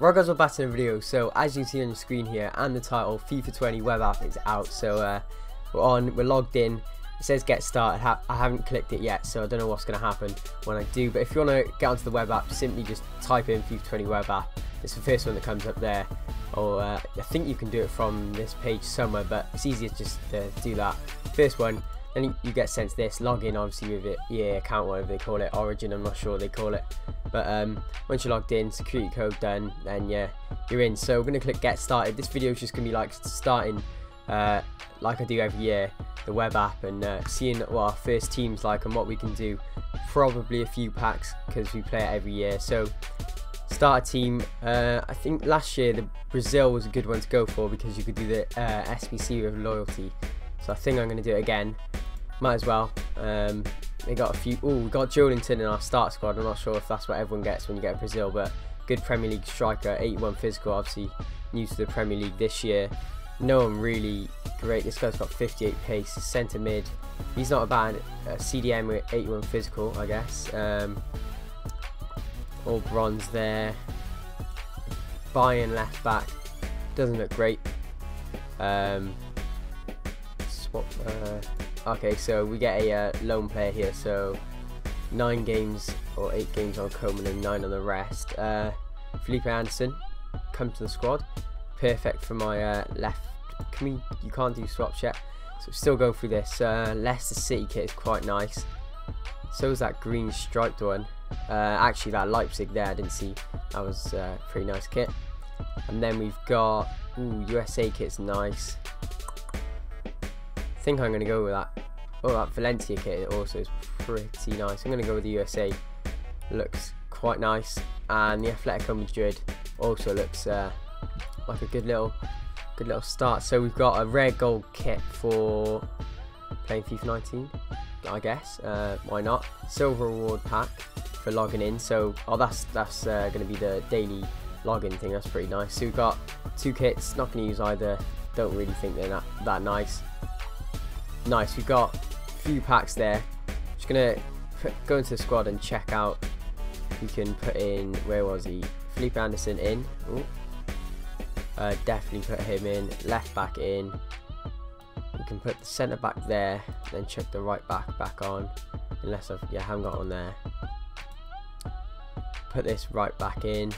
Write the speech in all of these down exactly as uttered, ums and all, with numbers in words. Right guys, we're back to the video. So as you can see on your screen here and the title, FIFA twenty web app is out. So uh, we're on, we're logged in. It says get started. Ha I haven't clicked it yet, so I don't know what's going to happen when I do. But if you want to get onto the web app, simply just type in FIFA twenty web app. It's the first one that comes up there. Or uh, I think you can do it from this page somewhere, but it's easier just to do that. First one, then you, you get sent to this. Log in obviously with it, yeah, account, whatever they call it, Origin, I'm not sure they call it. But um, once you're logged in, security code done, then yeah, you're in. So we're going to click get started. This video is just going to be like starting, uh, like I do every year, the web app and uh, seeing what our first team's like and what we can do. Probably a few packs because we play it every year. So start a team. Uh, I think last year the Brazil was a good one to go for because you could do the uh, S B C with loyalty. So I think I'm going to do it again. Might as well. Um, They got a few. Oh, we got Joelinton in our start squad. I'm not sure if that's what everyone gets when you get Brazil, but good Premier League striker, eighty-one physical, obviously new to the Premier League this year. No one really great. This guy's got fifty-eight pace, centre mid. He's not a bad uh, C D M with eighty-one physical, I guess. Um, all bronze there. Bayern left back doesn't look great. Um, swap. Uh, Okay, so we get a uh, loan player here, so nine games or eight games on Coman and nine on the rest. Uh, Felipe Anderson comes to the squad, perfect for my uh, left. Can we? You can't do swaps yet, so still going through this. Uh, Leicester City kit is quite nice. So is that green striped one. Uh, actually, that Leipzig there, I didn't see. That was a uh, pretty nice kit. And then we've got ooh, U S A kit's nice. I think I'm going to go with that. Oh, that Valencia kit also is pretty nice. I'm going to go with the U S A. Looks quite nice. And the Atletico Madrid also looks uh, like a good little, good little start. So we've got a rare gold kit for playing FIFA nineteen, I guess. Uh, why not? Silver reward pack for logging in. So, oh, that's that's uh, going to be the daily login thing. That's pretty nice. So we've got two kits. Not going to use either. Don't really think they're that, that nice. Nice, we've got a few packs there. Just gonna put, go into the squad and check out. You can put in, where was he? Felipe Anderson in. Uh, definitely put him in. Left back in. You can put the centre back there. Then check the right back back on. Unless I've, yeah, I haven't got on there. Put this right back in.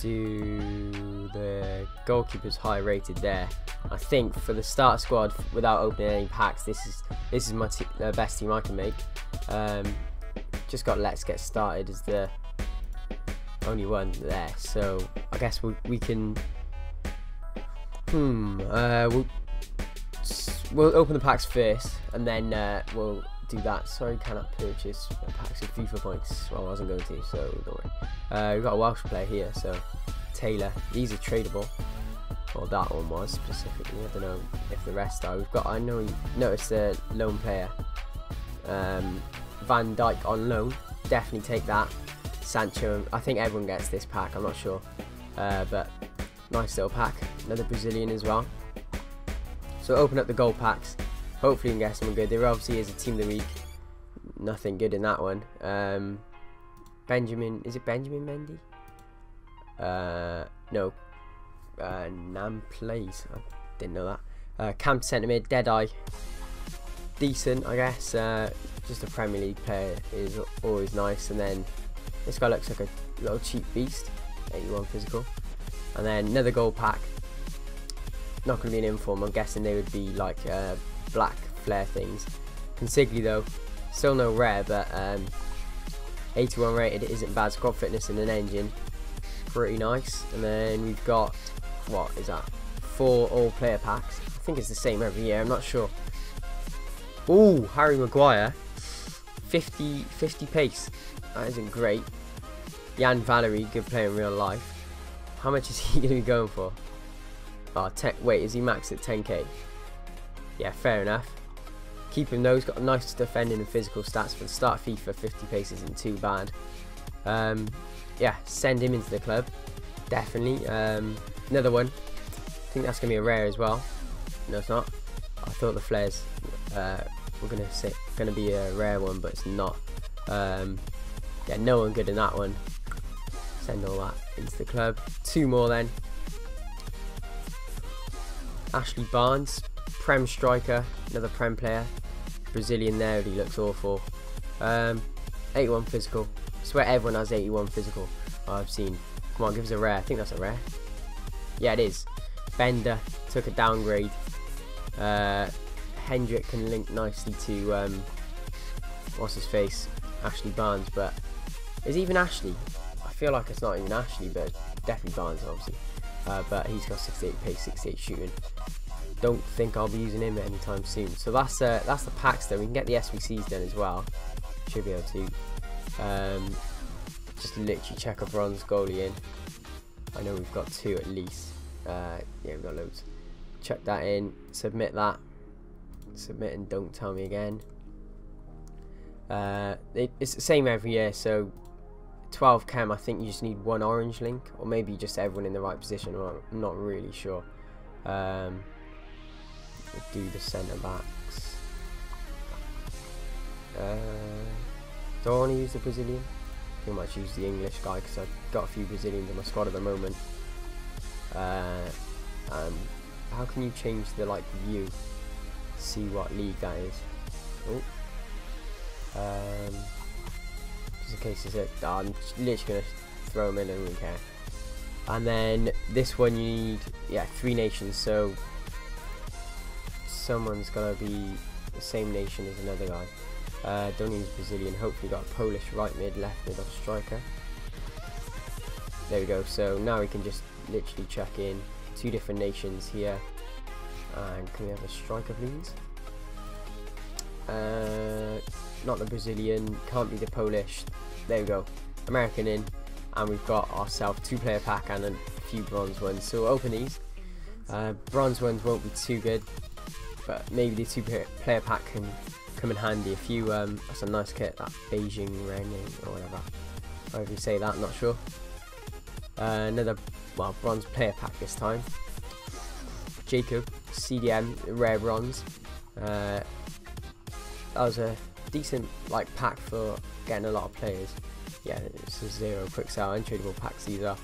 Do the goalkeeper's high rated there. I think for the start squad, without opening any packs, this is this is my te the best team I can make. Um, just got Let's Get Started as the only one there, so I guess we, we can. Hmm. Uh, we'll we'll open the packs first, and then uh, we'll do that. Sorry, cannot purchase packs of FIFA points. Well, I wasn't going to, so don't worry. Uh, we've got a Welsh player here, so Taylor. These are tradable. Well, that one was specifically. I don't know if the rest are. We've got. I know you noticed the loan player, um, Van Dijk on loan. Definitely take that. Sancho. I think everyone gets this pack. I'm not sure, uh, but nice little pack. Another Brazilian as well. So open up the gold packs. Hopefully we can get someone good. There obviously is a team of the week. Nothing good in that one. Um, Benjamin. Is it Benjamin Mendy? Uh, no. Uh, Nam plays. I didn't know that. Uh, Camp centre mid, Deadeye, decent, I guess. Uh, just a Premier League player is always nice. And then this guy looks like a little cheap beast, eighty-one physical. And then another gold pack. Not going to be an inform. I'm guessing they would be like uh, black flare things. Consigli though, still no rare, but um, eighty-one rated isn't bad. Squad fitness and an engine, pretty nice. And then we've got. What is that? Four all-player packs. I think it's the same every year. I'm not sure. Ooh, Harry Maguire, fifty, fifty pace. That isn't great. Jan Valery, good player in real life. How much is he going to be going for? Oh, ten, wait, is he maxed at ten K? Yeah, fair enough. Keep him though. He's got nice defending and physical stats for the start of FIFA. fifty pace isn't too bad. Um, yeah, send him into the club. Definitely. Um, another one. I think that's going to be a rare as well. No, it's not. I thought the flares uh, were going to say going to be a rare one, but it's not. Um, yeah, no one good in that one. send all that into the club. Two more then. Ashley Barnes, Prem striker, another Prem player. Brazilian there, he looks awful. Um, eighty-one physical. I swear everyone has eighty-one physical I've seen. Come on, give us a rare. I think that's a rare. Yeah, it is. Bender took a downgrade. Uh, Hendrick can link nicely to um, what's his face, Ashley Barnes. But is it even Ashley? I feel like it's not even Ashley, but definitely Barnes, obviously. Uh, but he's got sixty-eight pace, sixty-eight shooting. Don't think I'll be using him anytime soon. So that's uh, that's the packs there. We can get the S B Cs done as well. Should be able to. Um, just literally check a bronze goalie in. I know we've got two at least. Uh, yeah, we've got loads. Check that in. Submit that. Submit and don't tell me again. Uh, it, it's the same every year. So twelve chem, I think you just need one orange link, or maybe just everyone in the right position. I'm not really sure. Um, do the centre backs. Uh, do I want to use the Brazilian? Pretty much use the English guy because I've got a few Brazilians in my squad at the moment. Uh, um, how can you change the like view? See what league that is. Oh. Um, just in case it's it. Oh, I'm literally gonna throw them in and we don't care. And then this one you need, yeah, three nations. So someone's gonna be the same nation as another guy. Uh, don't use Brazilian. Hopefully got a Polish right mid, left mid, or striker. There we go. So now we can just literally check in two different nations here. And can we have a striker, please? Uh, not the Brazilian. Can't be the Polish. There we go. American in, and we've got ourselves two-player pack and a few bronze ones. So we'll open these. Uh, bronze ones won't be too good, but maybe the two-player pack can come in handy. If you, um, that's a nice kit. That Beijing Rennie or whatever. However you say that, I'm not sure. Uh, another well bronze player pack this time. Jacob, C D M, rare bronze. Uh, that was a decent like pack for getting a lot of players. Yeah, it's a zero quick sale, untradeable packs these are.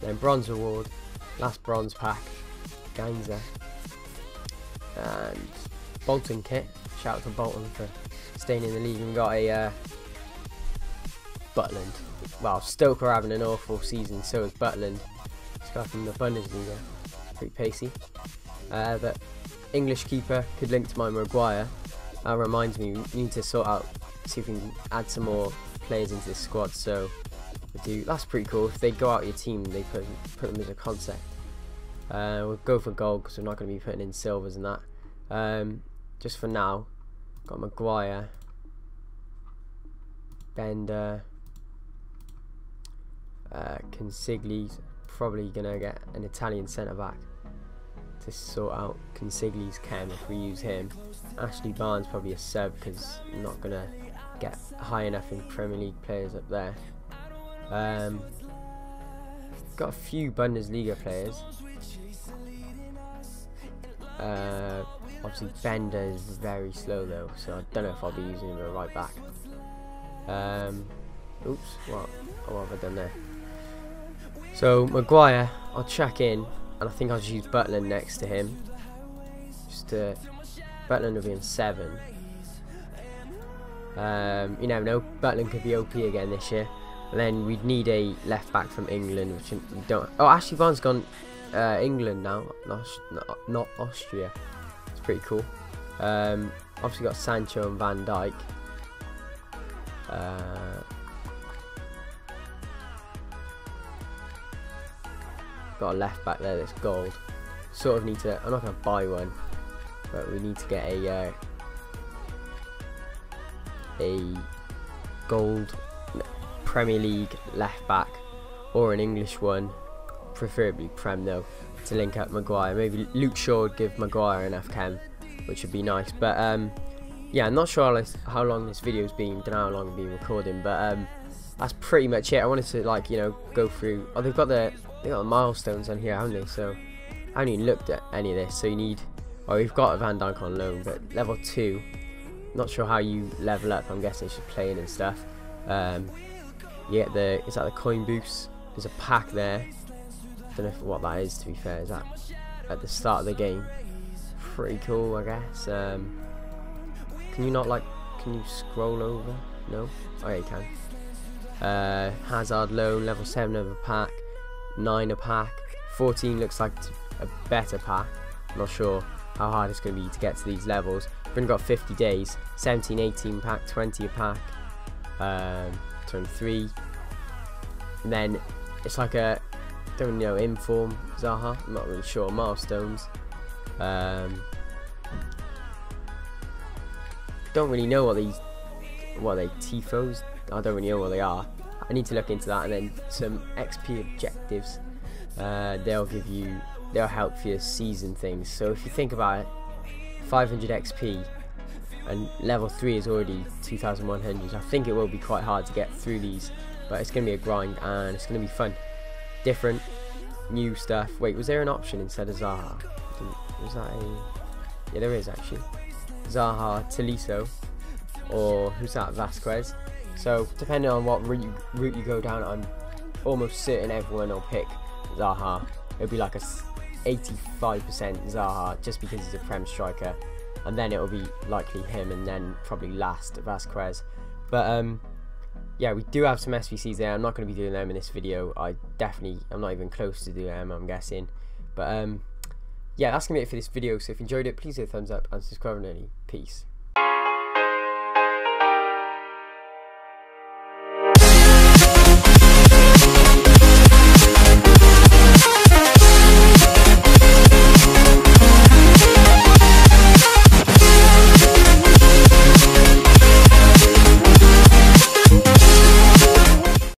Then bronze reward, last bronze pack, Ganza, and Bolton kit. Shout out to Bolton for staying in the league and got a uh, Butland. Well, Stoke are having an awful season, so is Butland. This guy from the Bundesliga. Pretty pacey. Uh, but English keeper could link to my Maguire. That reminds me, we need to sort out, see if we can add some more players into this squad. So we do. That's pretty cool. If they go out your team, they put put them as a concept. Uh, we'll go for gold because we're not going to be putting in silvers and that. Um, just for now, got Maguire, Bender, uh, Consigli. Probably gonna get an Italian centre back to sort out Consigli's chem if we use him. Ashley Barnes probably a sub because I'm not gonna get high enough in Premier League players up there. Um, got a few Bundesliga players. Uh, obviously Bender is very slow though, so I don't know if I'll be using him at right back. Um, oops, what, what have I done there? So Maguire, I'll check in, and I think I'll just use Butland next to him. Just uh, Butland will be in seven. Um, you never know, Butland could be O P again this year. And then we'd need a left back from England, which we don't. Oh, Ashley Barnes gone uh, England now, not, not Austria. It's pretty cool. Um, obviously got Sancho and Van Dijk. Uh, Got a left back there that's gold. Sort of need to. I'm not going to buy one, but we need to get a uh, a gold Premier League left back or an English one, preferably Prem though, to link up Maguire. Maybe Luke Shaw would give Maguire enough chem, which would be nice. But um, yeah, I'm not sure how long this video's been. Don't know how long I've been recording, but um, that's pretty much it. I wanted to like you know go through. Oh, they've got the. They got milestones on here, haven't they? So I haven't even looked at any of this. So you need, well, we've got a Van Dijk on loan, but level two. Not sure how you level up. I'm guessing it's just playing and stuff. Um, you get the, it's like the coin boost. There's a pack there. I don't know if, what that is, to be fair. Is that at the start of the game? Pretty cool, I guess. Um, can you not, like, can you scroll over? No? Oh, yeah, you can. Uh, Hazard loan, level seven of a pack, nine a pack, fourteen looks like a better pack. I'm not sure how hard it's going to be to get to these levels. We've only got fifty days, seventeen, eighteen pack, twenty a pack, um, twenty-three. And then it's like a, don't know, inform Zaha, I'm not really sure, milestones. Um, don't really know what these, what are they, Tifos? I don't really know what they are. I need to look into that. And then some X P objectives, uh, they'll give you, they'll help for your season things. So if you think about it, five hundred X P and level three is already two thousand one hundred. I think it will be quite hard to get through these, but it's going to be a grind and it's going to be fun. Different, new stuff. Wait, was there an option instead of Zaha? Was that a... Yeah, there is actually. Zaha, Tolisso, or who's that, Vasquez. So depending on what route you, route you go down, I'm almost certain everyone will pick Zaha. It'll be like a eighty-five percent Zaha just because he's a Prem striker, and then it'll be likely him, and then probably last Vasquez. But um, yeah, we do have some S B Cs there. I'm not going to be doing them in this video. I definitely, I'm not even close to doing them, I'm guessing. But um, yeah, that's going to be it for this video. So if you enjoyed it, please hit a thumbs up and subscribe. Peace.